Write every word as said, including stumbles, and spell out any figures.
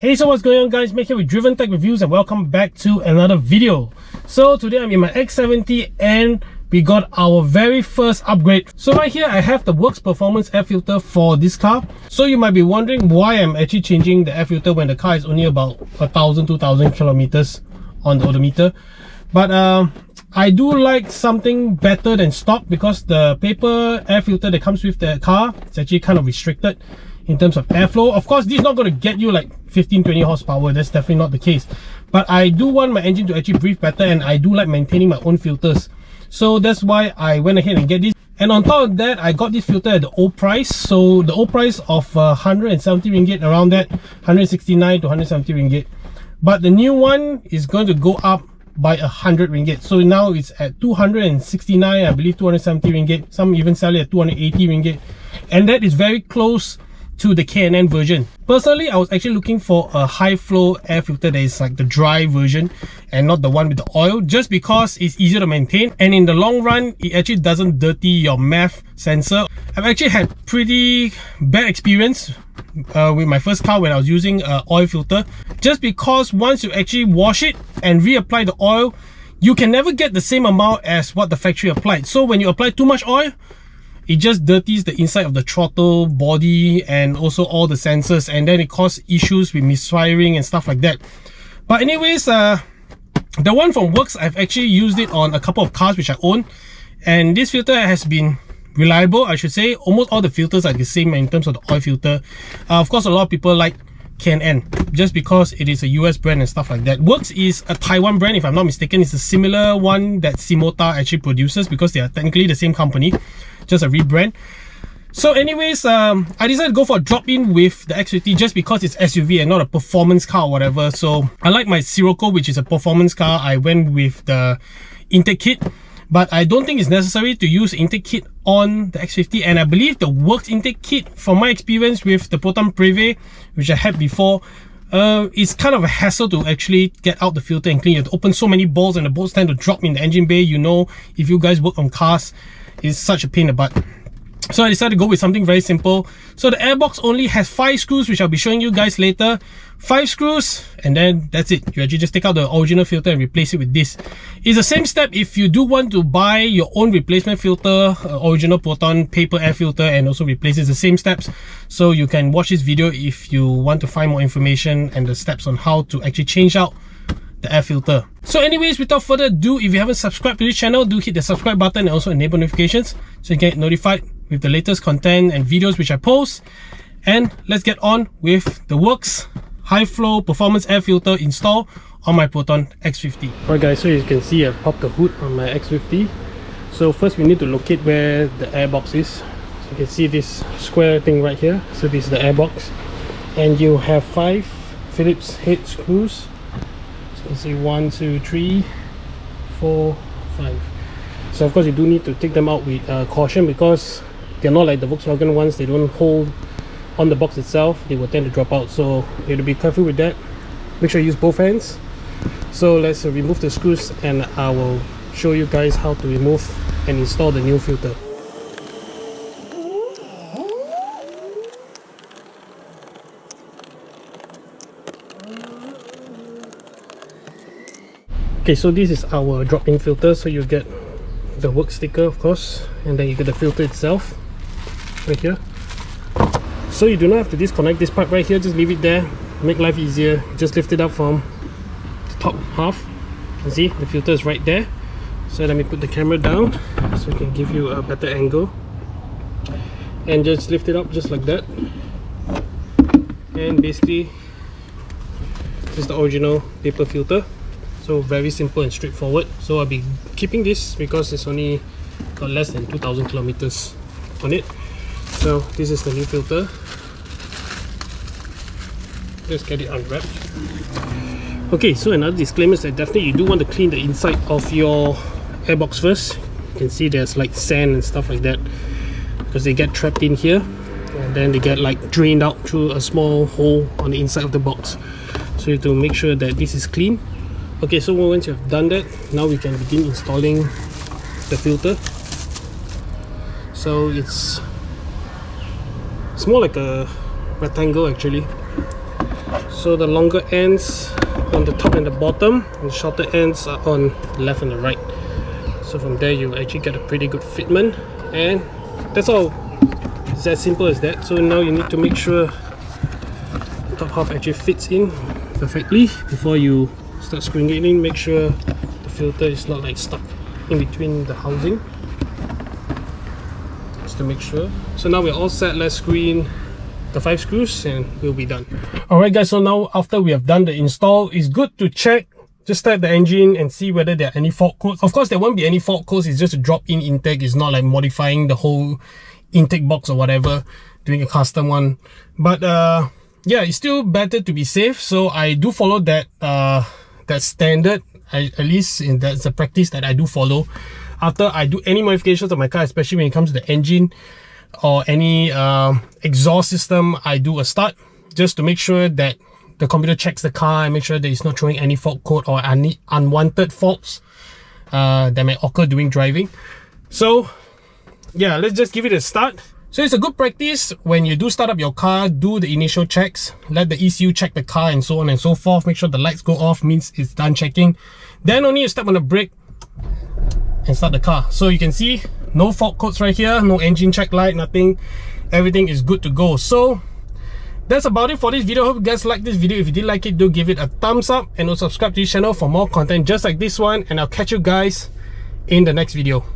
Hey, so what's going on, guys? Make here with Driven Tech Reviews and welcome back to another video. So today I'm in my X seventy and we got our very first upgrade. So right here I have the Works performance air filter for this car. So you might be wondering why I'm actually changing the air filter when the car is only about a thousand two thousand kilometers on the odometer, but um I do like something better than stock, because the paper air filter that comes with the car is actually kind of restricted in terms of airflow. Of course, this is not going to get you like fifteen to twenty horsepower. That's definitely not the case, but I do want my engine to actually breathe better, and I do like maintaining my own filters, so that's why I went ahead and get this. And on top of that, I got this filter at the old price. So the old price of uh, one hundred seventy ringgit, around that one hundred sixty-nine to one hundred seventy ringgit, but the new one is going to go up by one hundred ringgit. So now it's at two hundred sixty-nine, I believe two hundred seventy ringgit, some even sell it at two hundred eighty ringgit, and that is very close to the K and N version. Personally, I was actually looking for a high flow air filter that is like the dry version and not the one with the oil, just because it's easier to maintain, and in the long run it actually doesn't dirty your M A F sensor. I've actually had pretty bad experience uh, with my first car when I was using an oil filter, just because once you actually wash it and reapply the oil, you can never get the same amount as what the factory applied. So when you apply too much oil, it just dirties the inside of the throttle body and also all the sensors, and then it causes issues with misfiring and stuff like that. But anyways, uh, the one from Works, I've actually used it on a couple of cars which I own, and this filter has been reliable, I should say. Almost all the filters are the same in terms of the oil filter. Uh, of course, a lot of people like K and N just because it is a U S brand and stuff like that. Works is a Taiwan brand, if I'm not mistaken. It's a similar one that Simota actually produces, because they are technically the same company, just a rebrand. So anyways, um, I decided to go for a drop-in with the X fifty just because it's S U V and not a performance car or whatever. So I like my Scirocco, which is a performance car. I went with the intake kit, but I don't think it's necessary to use intake kit on the X fifty, and I believe the Works intake kit, from my experience with the Proton Preve, which I had before, uh, it's kind of a hassle to actually get out the filter and clean. You have to open so many balls, and the balls tend to drop in the engine bay. You know, if you guys work on cars, it's such a pain in the butt. So I decided to go with something very simple. So the airbox only has five screws, which I'll be showing you guys later. Five screws, and then that's it. You actually just take out the original filter and replace it with this. It's the same step if you do want to buy your own replacement filter, uh, original Proton paper air filter, and also replace it. It's the same steps. So you can watch this video if you want to find more information and the steps on how to actually change out the air filter. So anyways, without further ado, if you haven't subscribed to this channel, do hit the subscribe button and also enable notifications so you get notified with the latest content and videos which I post. And let's get on with the Works high flow performance air filter install on my Proton X fifty. Alright guys, so as you can see, I've popped the hood on my X fifty. So first we need to locate where the airbox is. So you can see this square thing right here. So this is the airbox, and you have five Phillips head screws. You see one, two, three, four, five. So of course you do need to take them out with uh, caution, because they're not like the Volkswagen ones. They don't hold on the box itself, they will tend to drop out, so you have to be careful with that. Make sure you use both hands. So let's remove the screws, and I will show you guys how to remove and install the new filter. Okay, so this is our drop-in filter. So you get the Works sticker, of course, and then you get the filter itself right here. So you do not have to disconnect this part right here, just leave it there. Make life easier, just lift it up from the top half. You can see the filter is right there. So let me put the camera down so I can give you a better angle, and just lift it up just like that, and basically this is the original paper filter. So very simple and straightforward. So I'll be keeping this because it's only got less than two thousand kilometers on it. So this is the new filter. Let's get it unwrapped. Okay, so another disclaimer is that definitely you do want to clean the inside of your airbox first. You can see there's like sand and stuff like that, because they get trapped in here, and then they get like drained out through a small hole on the inside of the box. So you have to make sure that this is clean. Okay, so once you've done that, now we can begin installing the filter. So it's it's more like a rectangle actually. So the longer ends on the top and the bottom, and the shorter ends are on the left and the right. So from there you actually get a pretty good fitment, and that's all. It's as simple as that. So now you need to make sure the top half actually fits in perfectly before you start screwing it in. Make sure the filter is not like stuck in between the housing, just to make sure. So now we're all set. Let's screw in the five screws and we'll be done. Alright guys, so now after we have done the install, it's good to check, just start the engine and see whether there are any fault codes. Of course there won't be any fault codes, it's just a drop-in intake. It's not like modifying the whole intake box or whatever, doing a custom one. But uh, yeah, it's still better to be safe, so I do follow that uh, that standard. I, at least in that's a practice that I do follow after I do any modifications of my car, especially when it comes to the engine or any uh, exhaust system. I do a start just to make sure that the computer checks the car and make sure that it's not showing any fault code or any unwanted faults uh, that may occur during driving. So yeah, let's just give it a start. So it's a good practice when you do start up your car, do the initial checks, let the E C U check the car and so on and so forth. Make sure the lights go off, means it's done checking. Then only you step on the brake and start the car. So you can see no fault codes right here, no engine check light, nothing. Everything is good to go. So that's about it for this video. Hope you guys like this video. If you did like it, do give it a thumbs up and also subscribe to this channel for more content just like this one, and I'll catch you guys in the next video.